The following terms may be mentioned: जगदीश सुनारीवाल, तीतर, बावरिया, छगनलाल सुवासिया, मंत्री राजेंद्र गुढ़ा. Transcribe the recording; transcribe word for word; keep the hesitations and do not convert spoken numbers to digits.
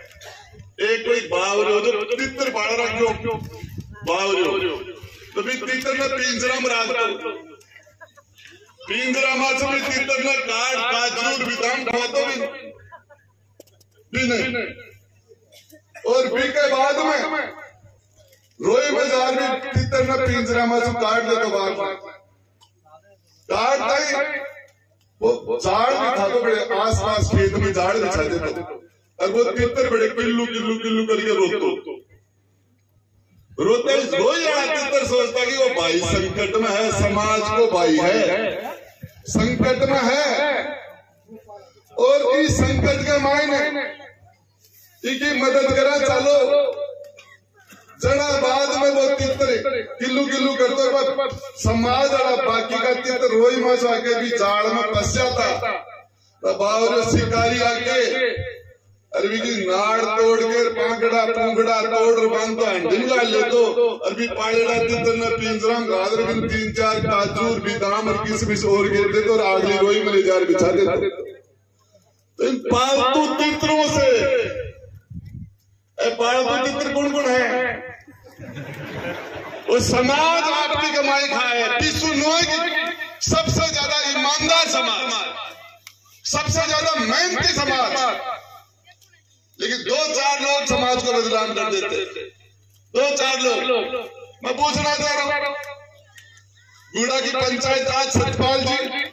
एक कोई बावरिया जो तीतर बाड़ा रखो बावरिया तो भी तीतर ने पिंजरा में राखो पिंजरा में से भी तीतर ने काट काजूर विधान खातो भी नहीं और भी के बाद में रोई बाजार में तीतर ने पिंजरा में से काट दे तो बाहर काट दई वो झाड़ दिखा दो बड़े आस पास खेत में झाड़ दिखा देता और वो तीतर बड़े किल्लू किल्लू किल्लू करके रोते रोते रोज तीतर सोचता कि वो भाई संकट में है, समाज को भाई है संकट में है और इस संकट के मायने इनकी मदद करा चलो जड़ा बाद में वो तीतर किल्लू किल्लू करते समाज वाला बाकी का तीतर रोई मच आके भी झाड़ में फस जाता बावरिया शिकारी आके अरबी की नाड़ तोड़ के पांगड़ा पूंगड़ा तोड़ बांधो हंडिल ला ले तो अरबी पाड़ेड़ा तीतर ने पिंजरा में गादर बिन तीन चार काजूर बादाम और किशमिश और गिर देते और आगली रोई में ले जार बिछा देते। तो इन पालतू तीतरों से पालतू तीतर कौन कौन है वो समाज आपकी कमाई खाए टिश्यू नोए की सबसे ज्यादा ईमानदार समाज सबसे ज्यादा मेहनती समाज लेकिन दो चार लोग समाज को बदनाम कर देते दो चार लोग मैं पूछना चाह रहा हूँ गुड़ा की पंचायत आज सतपाल जी